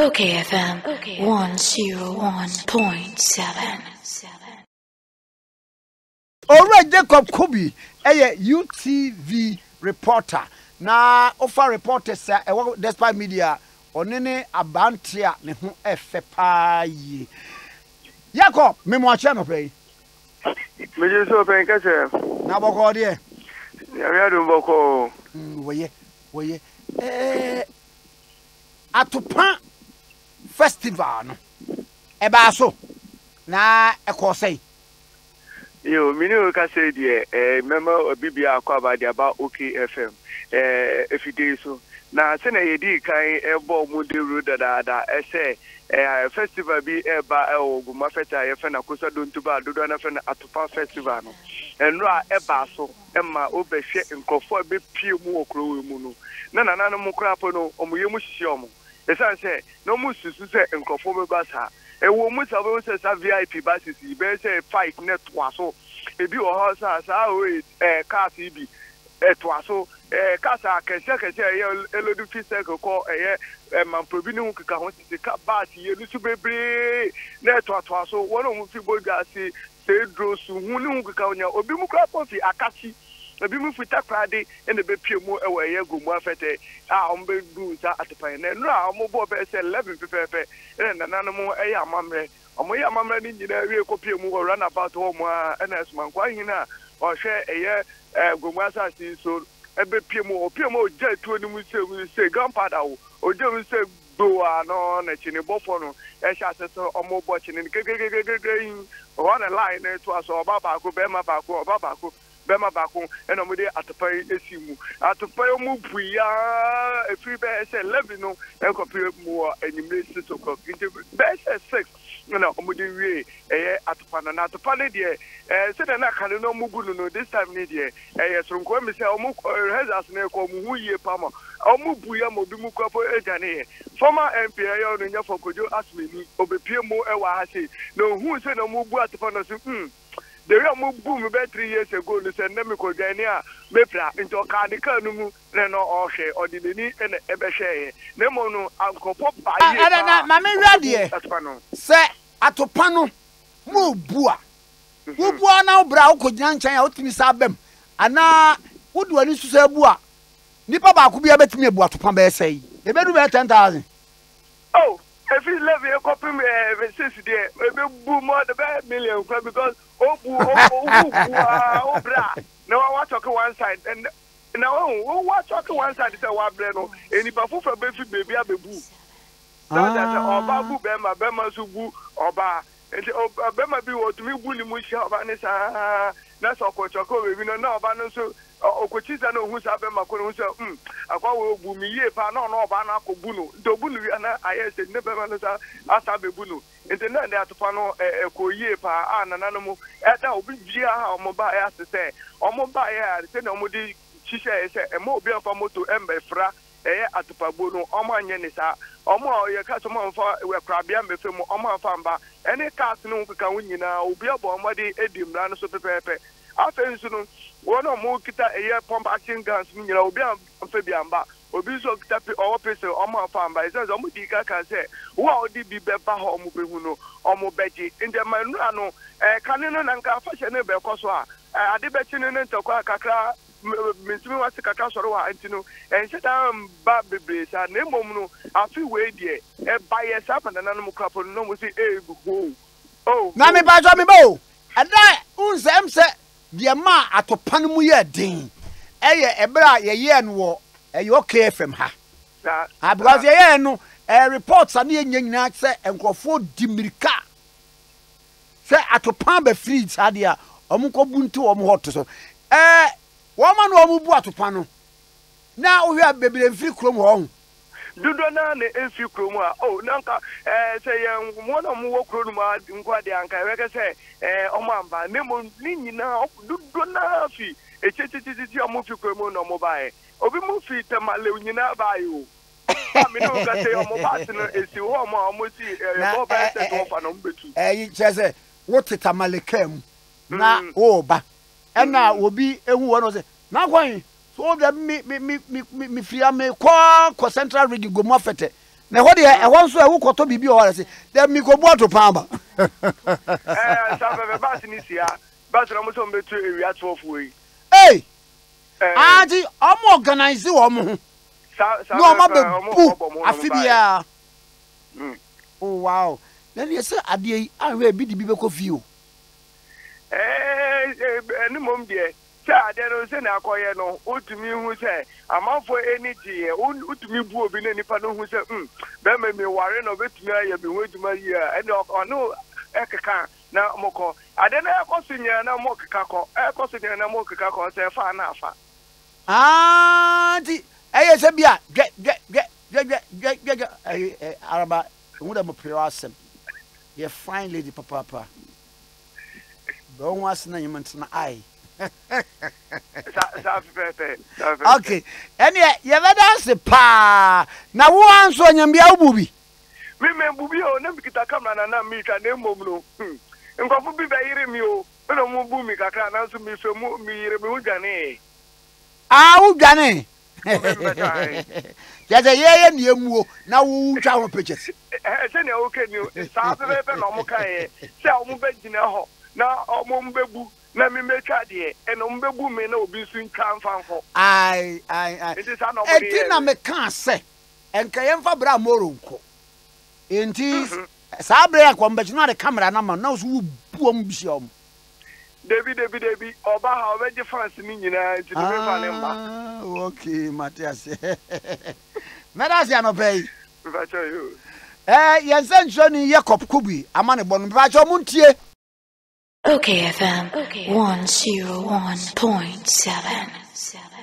Okay FM 101.7. All right, Jacob Kubi, a UTV reporter. Na offer reporters despite media onene abantia ne ho efepa yi. Jacob, me mo acha no pay. Me you so pay kase. Na boko de. Ya we do boko. Woye. Atopa festival no eba so na ekosei yo minu ka say die memo bibia akwa dia ba Okay FM everyday so na se na yedi kan ebo mu de road da ese festival bi eba oguma feta ye fe na kosa dontuba dodo na fe na Atopa festival no enu a eba so emma obehwe nkofo be pie mu okrowe mu no na nana no mu kra po no omuye mu hihiomo say no musu say nkofo be basa ewo mu sabo say sa VIP basis be say fight net waso ebi o ho sa sa o cars bi etwaso cars akese elodu fise ko eye manprobi ni nkika ho se ka bat ye lusu bebre net watwaso wono mu fi bogasi say drosu hu ni nkika onya obi mu kra pofi akachi ebi mu fita krade ene be pie mu ewo eye gomu afete a o be du sa atipan na nura o mo bo be se 11 pepepe ene nananu mu eye amamre o mo ye amamre ni nyina wie ko pie mu o run about ho mu a ene asman kwa hin na o hwe eye gomu asasi so ebe pie mu o je tuo ni mu se grandfather o je mu se do ano na chini bofo no e sha seto o mo bo chini gegegegege on the line to aso baba ko be ma ba ko baba ko bema bakun eno mu de Atopa esimu Atopa mu buya efi be say 11 no e ko pire mu animate to ko be say 6 no mu de we eh Atopa na Atopa ne de se na na kan no mu gulu no this time ne de eh sronko mi say o mu hazas ne ko mu huye pama o mu buya mo bi mu ko po ejane former MP ayo no nya fokojo asmeni obepie mu e wa ha se no hu se no mu bu Atopa no so the real move boom about 3 years ago, the Sendemico Gania, Mepra, into a carnicanum, Reno or Shay, or did any and Ebeshay. Nemono, Uncle Pop, I don't know, Mammy Radia, Atopano, Sir Atopano, Mubua. Mubua now brow could young child to Miss Abem. And now, what do I need to say, Bua? Nipapa could be a bet me about to Pombe say. A better about 10,000. Oh. If you love your copy, sister, boom more the bad million because oh, bra. Now I want to talk one side, and now I want to talk one side. It's a war brand, and if I fool for baby, I be boo. That's all babu, bema, bema, subu, or ba, and bema be what we bully musha, vanessa. That's all Cochaco, we know now, Vanoso, or Cochizano, who's Abemaco, I call Bumi, Pano, Banaco Bunu, Dobulu, and I said, never Asabe Bunu, and then they are to Pano, a Coyepa, and an animal, and that will be Gia, mobile, as to say, or mobile, send a modi, Chisha, and mobile for moto, and Befra, Atopa Bunu, Oma Yenisa, Oma, your customer were Crabian Befemo, Oma Famba, and a cast no can win now, be a bombardi, Edim, Rano, so prepare. After you one or more kita a year pump action guns, meaning I'll be a Fabiamba, or be so tapping or person on my farm by Zaz Omudika can say, wow, did be better home Mubuno or Mobeji in the Manrano, a canon and fashion Belcoswa, a debating in Tokaka, Miss Kakasoro, and Tino, and set down Babibis and Nemono, a few way dear, and buy us up and an animal crop or no, we say, oh, Mammy Bajamibo, and that who's them set. Dear ma Atopa mu ye din eye ebra ye ye no eye Okay FM ha na because ye ye no reports na ye nyanyina se enkrofo dimirika se Atopa be free ade a omunko buntu om hot so wo ma no omubu Atopa no na wo hwe bebere free krom ho dudo na ne enfi krom a oh nanka say mo no mo krom ma nkwa de anka we ke say omamba nemo ninyi na dudo na fi echechichichi omufi krom no mo bae obi mo fi tamale nyina bae o ami no ka say omo ba se no esi ho omo omuti mo ba se to fa no mbetu che say wo tetamale kam na wo ba ena obi ehu wo no say na kwan so that me free me kwa central region go mafete Now what I want to walk to be all I say. Let me go to Palma. But I'm also made to hey, Auntie, I'm organized. No, I'm oh wow. Then you say, I will be the people of you. No mum dear. I don't say no. To me who say, I'm out for energy. To me who be any panel who say, then me worry no bit me. I be waiting my year. And I know Ekaka now Moko. I don't have Cosinia no more Kako. Cosinia no more Kako. Say far enough. Ah, the Asabia get Araba. Would have a prayer. You're fine, lady, papa. Don't want to name it. I. Okay. And yet, you ever dance the pa. Now, once when you're a booby. Remember, we all never get a camera and I'm meeting a name of blue. And what would be by hearing you? But I won't boom me. I can't answer me for me. Remove Danny. Oh, Danny. There's a year and you move now. Who travel pictures? I said, okay, you sound like a normal guy. Sell me bed in a hole. Now, I'm Mumbebu, let me make a day, and Mumbebu may not be soon come from home. I did not make a say, and Kayamfa Bramorunco. In this Sabra, but not a camera, and I'm a nose who booms you. Debbie, or how very different meaning to the river. Okay, Matthias. Matthias, obey. Yes, and Johnny Jacob Kubi, a man born Brajo Muntier. Okay FM, okay. 101.7.